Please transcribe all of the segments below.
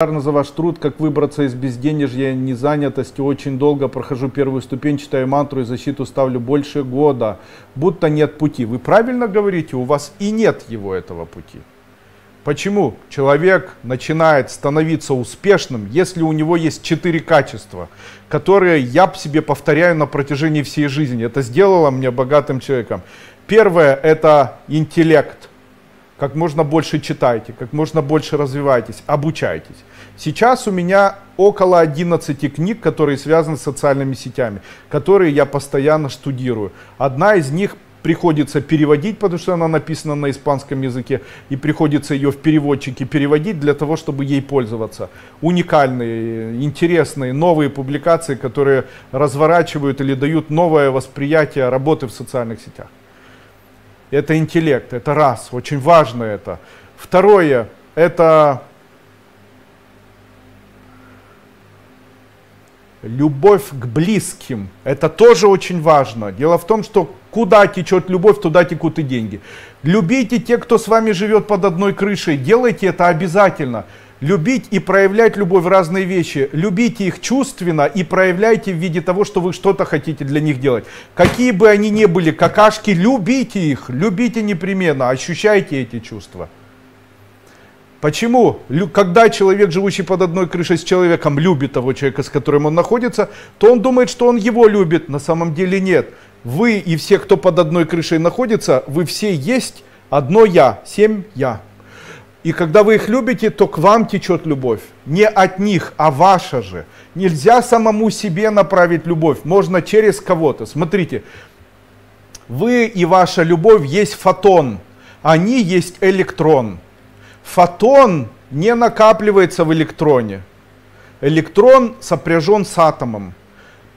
За ваш труд, как выбраться из безденежья и незанятости. Очень долго прохожу первую ступень, читаю мантру и защиту ставлю больше года. Будто нет пути. Вы правильно говорите, у вас и нет его, этого пути. Почему? Человек начинает становиться успешным, если у него есть 4 качества, которые я себе повторяю на протяжении всей жизни. Это сделало меня богатым человеком. Первое — это интеллект. Как можно больше читайте, как можно больше развивайтесь, обучайтесь. Сейчас у меня около 11 книг, которые связаны с социальными сетями, которые я постоянно штудирую. Одна из них приходится переводить, потому что она написана на испанском языке, и приходится ее в переводчике переводить для того, чтобы ей пользоваться. Уникальные, интересные, новые публикации, которые разворачивают или дают новое восприятие работы в социальных сетях. Это интеллект, это раз, очень важно это. Второе, это любовь к близким. Это тоже очень важно. Дело в том, что куда течет любовь, туда текут и деньги. Любите тех, кто с вами живет под одной крышей. Делайте это обязательно. Любить и проявлять любовь — разные вещи. Любите их чувственно и проявляйте в виде того, что вы что-то хотите для них делать. Какие бы они ни были, какашки, любите их, любите непременно, ощущайте эти чувства. Почему? Когда человек, живущий под одной крышей с человеком, любит того человека, с которым он находится, то он думает, что он его любит, на самом деле нет. Вы и все, кто под одной крышей находится, вы все есть одно я, 7 я. И когда вы их любите, то к вам течет любовь. Не от них, а ваша же. Нельзя самому себе направить любовь, можно через кого-то. Смотрите, вы и ваша любовь есть фотон, они есть электрон. Фотон не накапливается в электроне. Электрон сопряжен с атомом.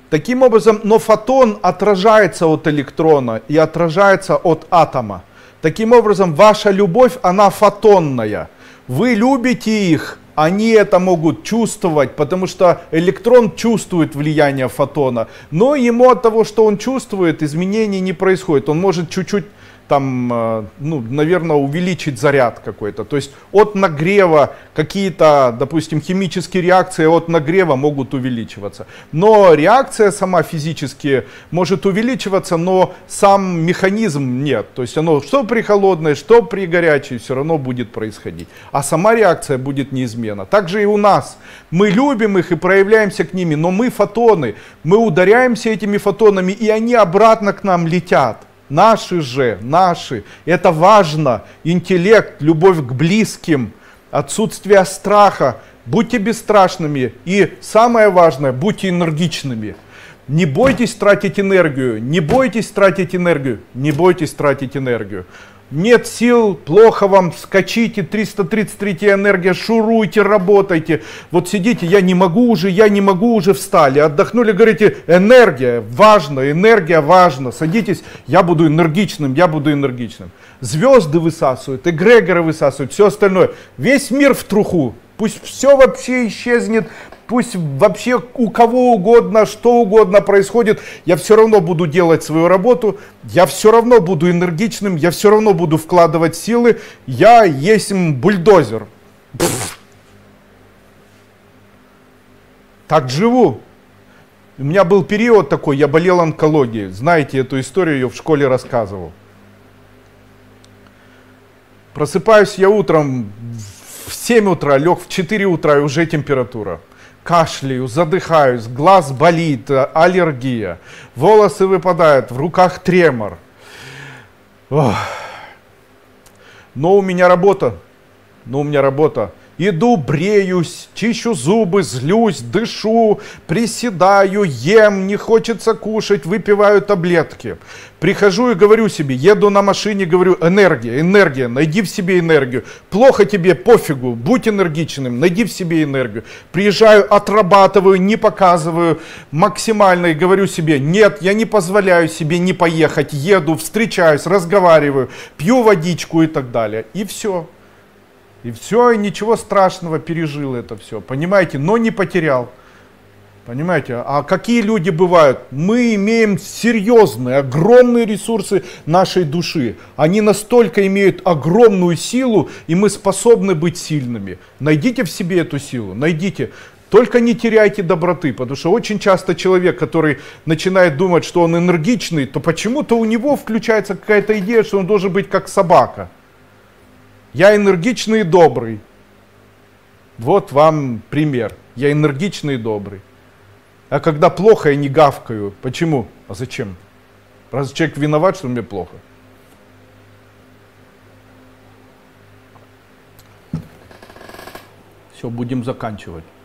Таким образом, но фотон отражается от электрона и отражается от атома. Таким образом, ваша любовь, она фотонная. Вы любите их, они это могут чувствовать, потому что электрон чувствует влияние фотона, но ему от того, что он чувствует, изменений не происходит. Он может чуть-чуть, там, ну, наверное, увеличить заряд какой-то. То есть от нагрева какие-то, допустим, химические реакции от нагрева могут увеличиваться. Но реакция сама физически может увеличиваться, но сам механизм нет. То есть оно что при холодной, что при горячей все равно будет происходить. А сама реакция будет неизменна. Также и у нас. Мы любим их и проявляемся к ними, но мы фотоны. Мы ударяемся этими фотонами, и они обратно к нам летят. Наши же, наши. Это важно. Интеллект, любовь к близким, отсутствие страха. Будьте бесстрашными и, самое важное, будьте энергичными. Не бойтесь тратить энергию, не бойтесь тратить энергию, не бойтесь тратить энергию. Нет сил, плохо вам, скачите, 333 энергия, шуруйте, работайте. Вот сидите, я не могу уже, встали, отдохнули, говорите, энергия важна, садитесь, я буду энергичным. Звезды высасывают, эгрегоры высасывают, все остальное. Весь мир в труху, пусть все вообще исчезнет, пусть вообще у кого угодно, что угодно происходит, я все равно буду делать свою работу, я все равно буду энергичным, я все равно буду вкладывать силы, я есть бульдозер. Пфф. Так живу. У меня был период такой, я болел онкологией, знаете эту историю, ее в школе рассказывал. Просыпаюсь я утром в 7 утра, лег в 4 утра и уже температура. Кашляю, задыхаюсь, глаз болит, аллергия, волосы выпадают, в руках тремор. Ох. Но у меня работа. Иду, бреюсь, чищу зубы, злюсь, дышу, приседаю, ем, не хочется кушать, выпиваю таблетки. Прихожу и говорю себе, еду на машине, говорю, энергия, найди в себе энергию. Плохо тебе, пофигу, будь энергичным, найди в себе энергию. Приезжаю, отрабатываю, не показываю максимально и говорю себе, нет, я не позволяю себе не поехать, еду, встречаюсь, разговариваю, пью водичку и так далее. И все. И ничего страшного, пережил это все, понимаете, но не потерял. Понимаете, а какие люди бывают? Мы имеем серьезные, огромные ресурсы нашей души. Они настолько имеют огромную силу, и мы способны быть сильными. Найдите в себе эту силу, найдите. Только не теряйте доброты, потому что очень часто человек, который начинает думать, что он энергичный, то почему-то у него включается какая-то идея, что он должен быть как собака. Я энергичный и добрый. Вот вам пример. Я энергичный и добрый. А когда плохо, я не гавкаю. Почему? А зачем? Разве человек виноват, что мне плохо? Все, будем заканчивать.